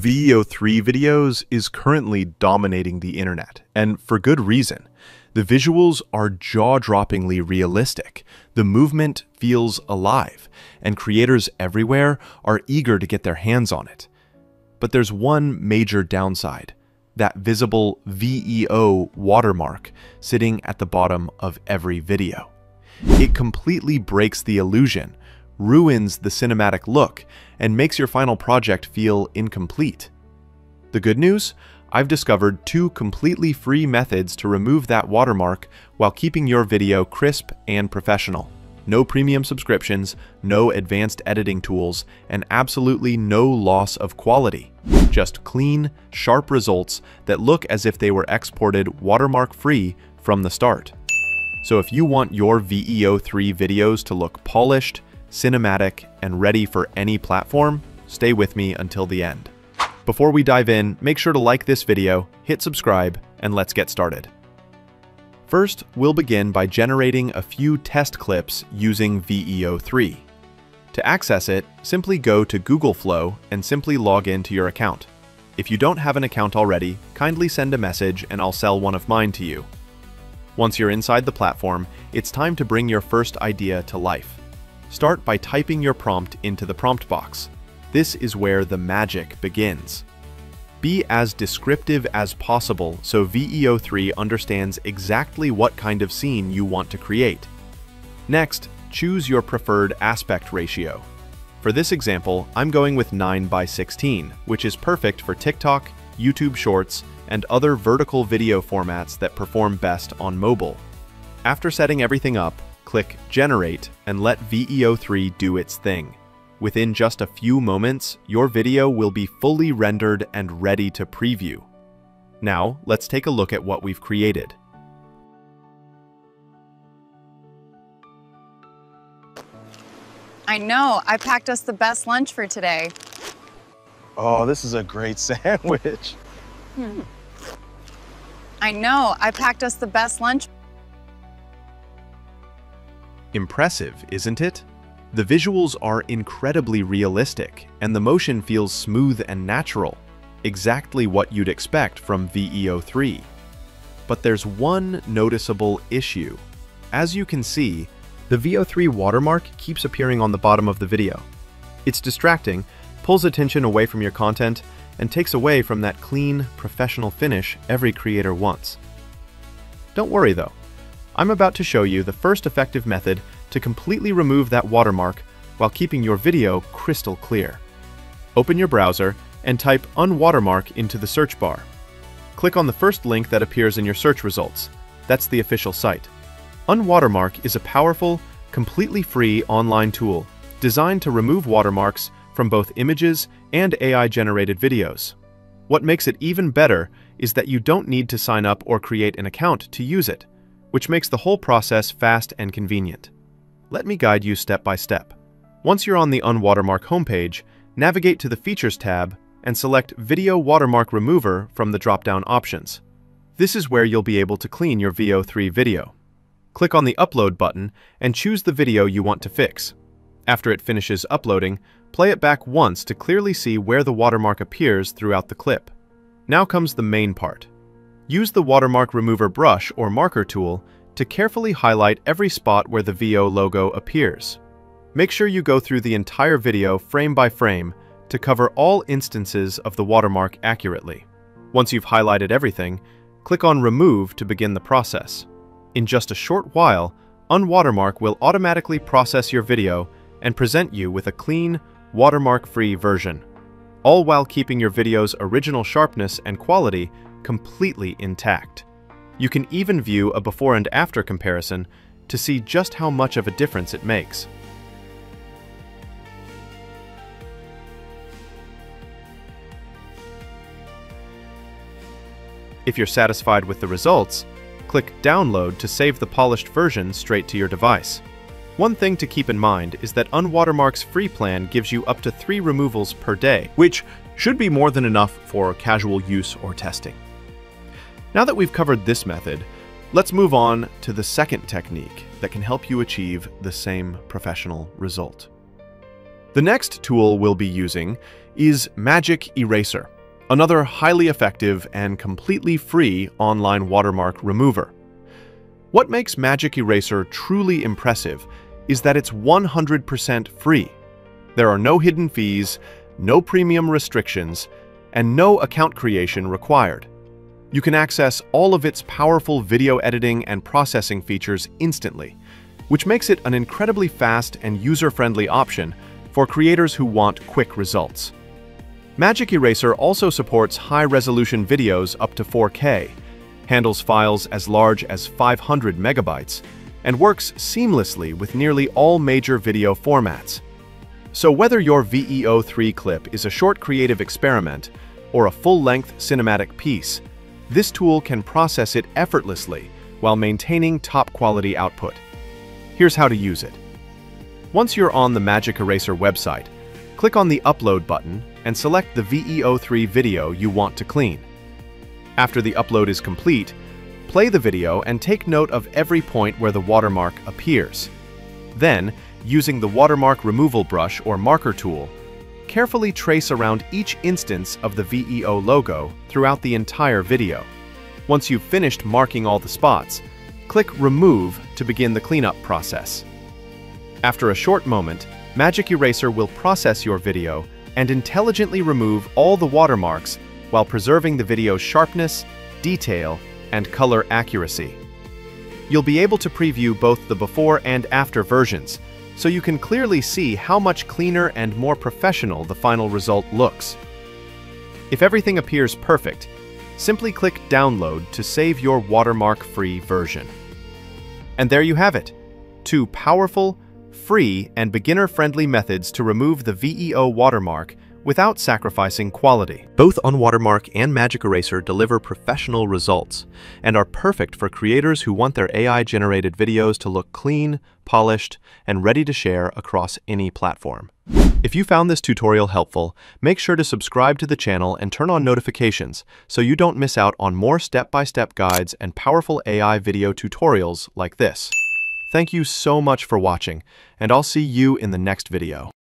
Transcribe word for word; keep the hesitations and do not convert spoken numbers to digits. V E O three videos is currently dominating the internet, and for good reason. The visuals are jaw-droppingly realistic, the movement feels alive, and creators everywhere are eager to get their hands on it. But there's one major downside: that visible V E O watermark sitting at the bottom of every video. It completely breaks the illusion, ruins the cinematic look, and makes your final project feel incomplete. The good news? I've discovered two completely free methods to remove that watermark while keeping your video crisp and professional. No premium subscriptions, no advanced editing tools, and absolutely no loss of quality. Just clean, sharp results that look as if they were exported watermark-free from the start. So if you want your V E O three videos to look polished, cinematic, and ready for any platform, stay with me until the end. Before we dive in, make sure to like this video, hit subscribe, and let's get started. First, we'll begin by generating a few test clips using V E O three. To access it, simply go to Google Flow and simply log into your account. If you don't have an account already, kindly send a message and I'll sell one of mine to you. Once you're inside the platform, it's time to bring your first idea to life. Start by typing your prompt into the prompt box. This is where the magic begins. Be as descriptive as possible so V E O three understands exactly what kind of scene you want to create. Next, choose your preferred aspect ratio. For this example, I'm going with nine by sixteen, which is perfect for TikTok, YouTube Shorts, and other vertical video formats that perform best on mobile. After setting everything up, click Generate and let V E O three do its thing. Within just a few moments, your video will be fully rendered and ready to preview. Now, let's take a look at what we've created. I know, I packed us the best lunch for today. Oh, this is a great sandwich. Hmm. I know, I packed us the best lunch. Impressive, isn't it? The visuals are incredibly realistic, and the motion feels smooth and natural, exactly what you'd expect from V E O three. But there's one noticeable issue. As you can see, the V E O three watermark keeps appearing on the bottom of the video. It's distracting, pulls attention away from your content, and takes away from that clean, professional finish every creator wants. Don't worry though. I'm about to show you the first effective method to completely remove that watermark while keeping your video crystal clear. Open your browser and type Unwatermark into the search bar. Click on the first link that appears in your search results. That's the official site. Unwatermark is a powerful, completely free online tool designed to remove watermarks from both images and A I-generated videos. What makes it even better is that you don't need to sign up or create an account to use it, which makes the whole process fast and convenient. Let me guide you step by step. Once you're on the Unwatermark homepage, navigate to the Features tab and select Video Watermark Remover from the drop-down options. This is where you'll be able to clean your V E O three video. Click on the Upload button and choose the video you want to fix. After it finishes uploading, play it back once to clearly see where the watermark appears throughout the clip. Now comes the main part. Use the Watermark Remover brush or marker tool to carefully highlight every spot where the V O logo appears. Make sure you go through the entire video frame by frame to cover all instances of the watermark accurately. Once you've highlighted everything, click on Remove to begin the process. In just a short while, Unwatermark will automatically process your video and present you with a clean, watermark-free version, all while keeping your video's original sharpness and quality completely intact. You can even view a before and after comparison to see just how much of a difference it makes. If you're satisfied with the results, click Download to save the polished version straight to your device. One thing to keep in mind is that Unwatermark's free plan gives you up to three removals per day, which should be more than enough for casual use or testing. Now that we've covered this method, let's move on to the second technique that can help you achieve the same professional result. The next tool we'll be using is Magic Eraser, another highly effective and completely free online watermark remover. What makes Magic Eraser truly impressive is that it's one hundred percent free. There are no hidden fees, no premium restrictions, and no account creation required. You can access all of its powerful video editing and processing features instantly, which makes it an incredibly fast and user-friendly option for creators who want quick results. Magic Eraser also supports high-resolution videos up to four K, handles files as large as five hundred megabytes, and works seamlessly with nearly all major video formats. So whether your V E O three clip is a short creative experiment or a full-length cinematic piece, this tool can process it effortlessly while maintaining top-quality output. Here's how to use it. Once you're on the Magic Eraser website, click on the Upload button and select the V E O three video you want to clean. After the upload is complete, play the video and take note of every point where the watermark appears. Then, using the watermark removal brush or marker tool, carefully trace around each instance of the V E O logo throughout the entire video. Once you've finished marking all the spots, click Remove to begin the cleanup process. After a short moment, Magic Eraser will process your video and intelligently remove all the watermarks while preserving the video's sharpness, detail, and color accuracy. You'll be able to preview both the before and after versions, so you can clearly see how much cleaner and more professional the final result looks. If everything appears perfect, simply click Download to save your watermark-free version. And there you have it, two powerful, free, and beginner-friendly methods to remove the V E O watermark without sacrificing quality. Both Unwatermark and Magic Eraser deliver professional results and are perfect for creators who want their A I-generated videos to look clean, polished, and ready to share across any platform. If you found this tutorial helpful, make sure to subscribe to the channel and turn on notifications so you don't miss out on more step-by-step guides and powerful A I video tutorials like this. Thank you so much for watching, and I'll see you in the next video.